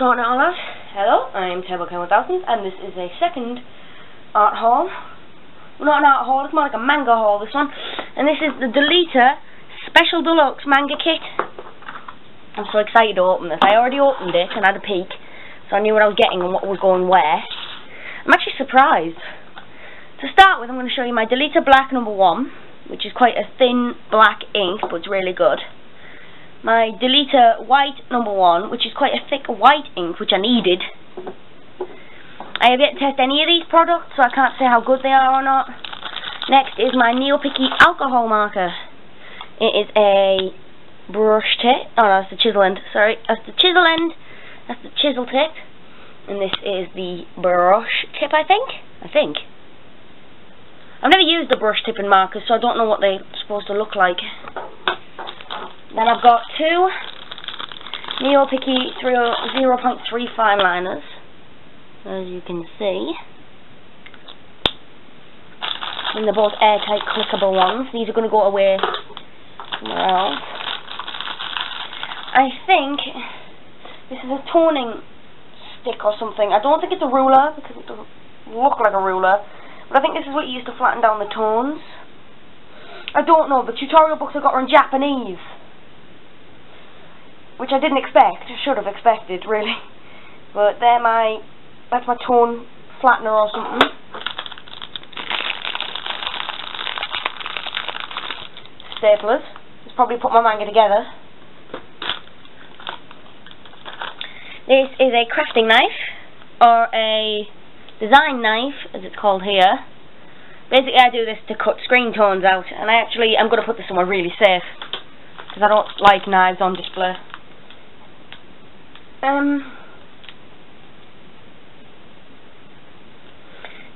So now lads, hello, I'm turbok1000 and this is a second art haul. Not an art haul, it's more like a manga haul, this one. And this is the Deleter Special Deluxe Manga Kit. I'm so excited to open this. I already opened it and had a peek, so I knew what I was getting and what was going where. I'm actually surprised. To start with, I'm going to show you my Deleter Black #1, which is quite a thin black ink, but it's really good. My Deleter White #1, which is quite a thick white ink, which I needed. I have yet to test any of these products, so I can't say how good they are or not. Next is my Neopicky alcohol marker. It is a brush tip. Oh no, that's the chisel end. Sorry, that's the chisel end. That's the chisel tip. And this is the brush tip, I think. I've never used the brush tip and markers, so I don't know what they're supposed to look like. Then I've got two Neopicky 0.3 fine liners, as you can see. And they're both airtight clickable ones. These are going to go away somewhere else. I think this is a toning stick or something. I don't think it's a ruler, because it doesn't look like a ruler. But I think this is what you use to flatten down the tones. I don't know, the tutorial books I got are in Japanese, which I didn't expect. I should have expected, really. But they're my... that's my tone flattener or something. Staplers. Just probably put my manga together. This is a crafting knife, or a design knife, as it's called here. Basically, I do this to cut screen tones out, and I'm going to put this somewhere really safe, because I don't like knives on display.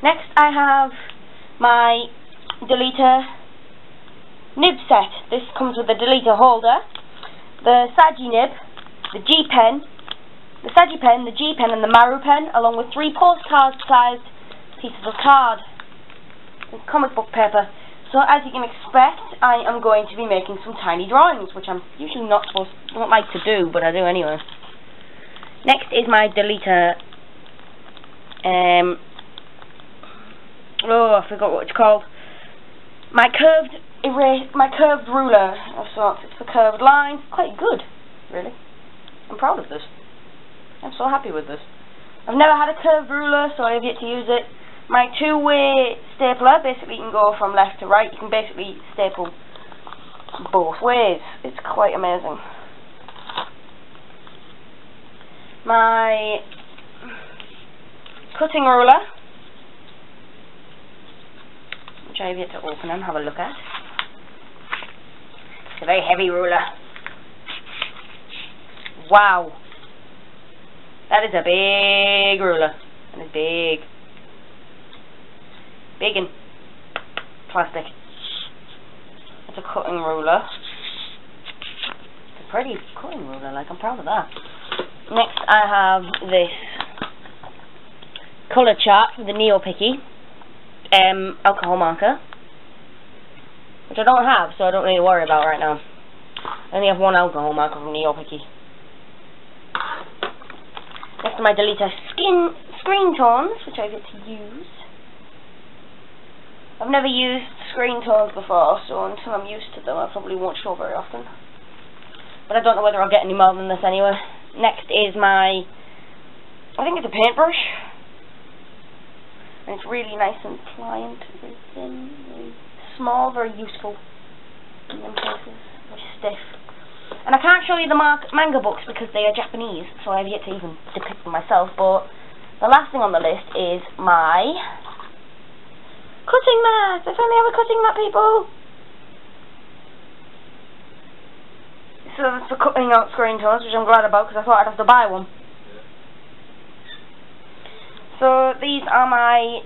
Next I have my Deleter nib set. This comes with the Deleter holder, the Saji nib, the G pen, the Saji pen, the G pen and the Maru pen, along with 3 postcard sized pieces of card and comic book paper. So as you can expect, I am going to be making some tiny drawings, which I'm usually don't like to do, but I do anyway. Next is my Deleter, oh, I forgot what it's called. My curved ruler of sorts. It's for curved lines. Quite good, really. I'm proud of this. I'm so happy with this. I've never had a curved ruler, so I have yet to use it. My two-way stapler, basically you can go from left to right. You can basically staple both ways. It's quite amazing. My cutting ruler, which I have yet to open and have a look at. It's a very heavy ruler. Wow. That is a big ruler. That is big. Big and plastic. It's a cutting ruler. It's a pretty cutting ruler, like, I'm proud of that. Next I have this colour chart for the Neopicky alcohol marker, which I don't have, so I don't need to worry about right now. I only have one alcohol marker from Neopicky. Next to my Deleter screen tones, which I get to use. I've never used screen tones before, so until I'm used to them I probably won't show very often. But I don't know whether I'll get any more than this anyway. Next is my... I think it's a paintbrush. And it's really nice and pliant, very thin, very small, very useful in them places, very stiff. And I can't show you the manga books because they are Japanese, so I have yet to even depict them myself, but the last thing on the list is my... cutting mat! I finally have a cutting mat, people! So that's for cutting out screen tones, which I'm glad about, because I thought I'd have to buy one. So these are my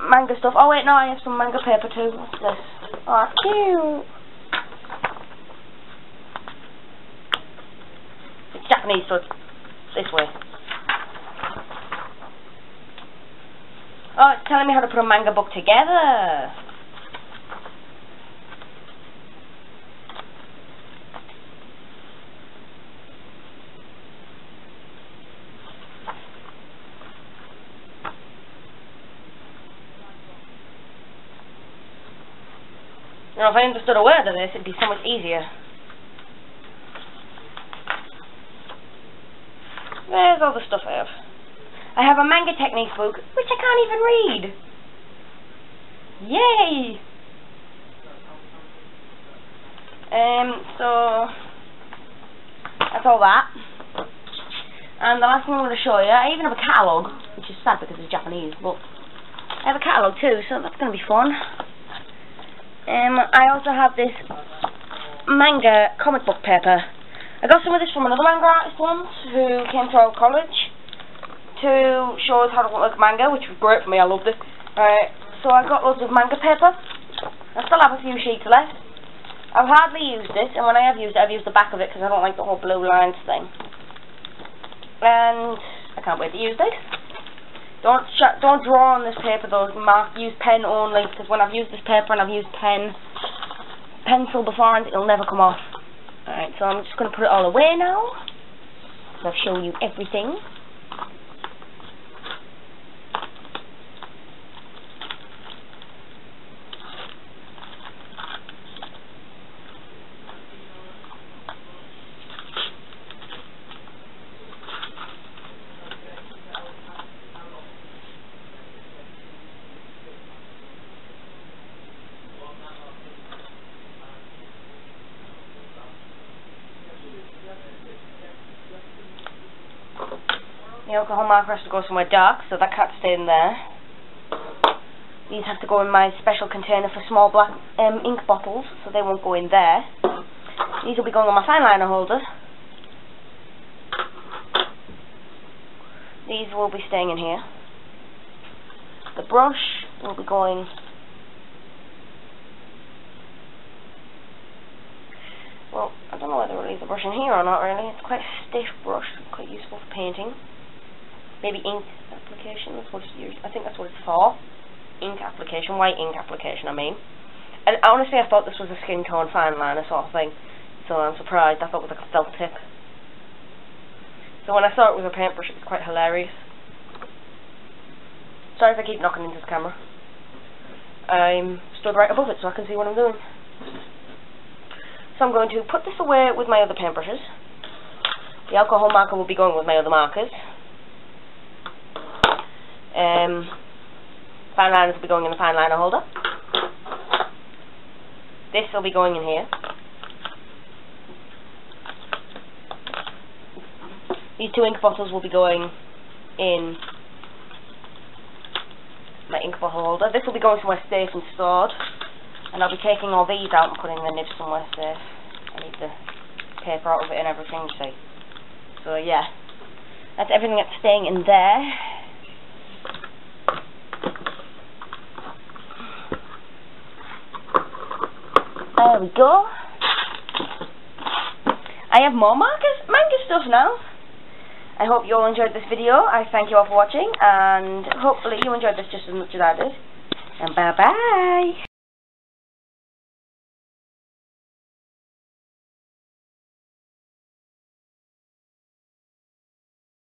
manga stuff. Oh wait, no, I have some manga paper too. What's this? Oh, that's cute! It's Japanese, so it's this way. Oh, it's telling me how to put a manga book together. Now if I understood a word of this, it'd be so much easier. There's all the stuff I have. I have a manga technique book, which I can't even read! Yay! So that's all that. And the last thing I'm going to show you, I even have a catalogue, which is sad because it's Japanese, but I have a catalogue too, so that's going to be fun. I also have this manga comic book paper. I got some of this from another manga artist once, who came to our college to show us how to work manga, which was great for me, I loved it. So I got loads of manga paper. I still have a few sheets left. I've hardly used this, and when I have used it, I've used the back of it because I don't like the whole blue lines thing. And I can't wait to use this. Don't draw on this paper though, Mark. Use pen only, because when I've used this paper and I've used pencil before, and it'll never come off. Alright, so I'm just going to put it all away now. So I've shown you everything. The alcohol marker has to go somewhere dark, so that can't stay in there. These have to go in my special container for small black ink bottles, so they won't go in there. These will be going on my fine liner holder. These will be staying in here. The brush will be going well, I don't know whether we'll leave the brush in here or not really. It's quite a stiff brush, quite useful for painting. Maybe ink application, that's what it's used. I think that's what it's for. Ink application, white ink application, I mean. And honestly, I thought this was a skin tone fine liner sort of thing. So I'm surprised. I thought it was like a felt tip. So when I saw it was a paintbrush, it was quite hilarious. Sorry if I keep knocking into the camera. I'm stood right above it so I can see what I'm doing. So I'm going to put this away with my other paintbrushes. The alcohol marker will be going with my other markers. Fine liners will be going in the fine liner holder. This will be going in here. These two ink bottles will be going in my ink bottle holder. This will be going somewhere safe and stored. And I'll be taking all these out and putting the nibs somewhere safe. I need the paper out of it and everything, you see. So yeah, that's everything that's staying in there. There we go. I have more manga stuff now. I hope you all enjoyed this video. I thank you all for watching, and hopefully you enjoyed this just as much as I did. And bye bye.